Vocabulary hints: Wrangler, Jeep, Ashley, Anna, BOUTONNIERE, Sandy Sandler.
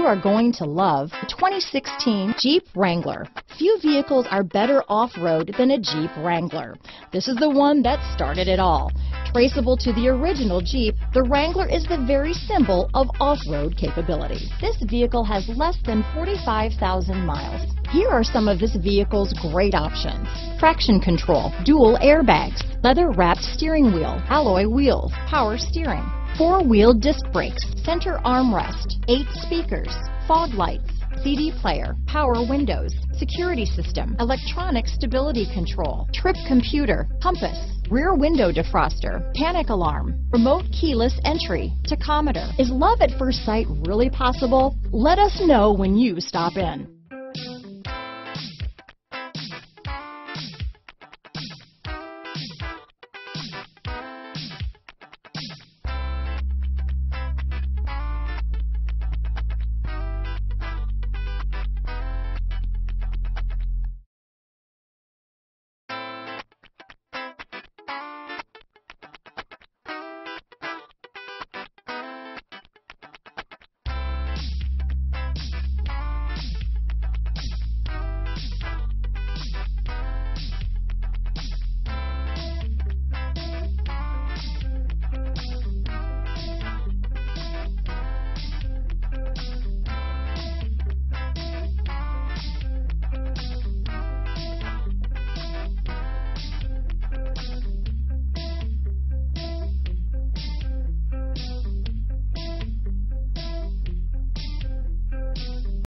you are going to love the 2016 Jeep Wrangler. Few vehicles are better off-road than a Jeep Wrangler. This is the one that started it all. Traceable to the original Jeep, the Wrangler is the very symbol of off-road capability. This vehicle has less than 45,000 miles. Here are some of this vehicle's great options: traction control, dual airbags, leather-wrapped steering wheel, alloy wheels, power steering, four-wheel disc brakes, center armrest, 8 speakers, fog lights, CD player, power windows, security system, electronic stability control, trip computer, compass, rear window defroster, panic alarm, remote keyless entry, tachometer. Is love at first sight really possible? Let us know when you stop in.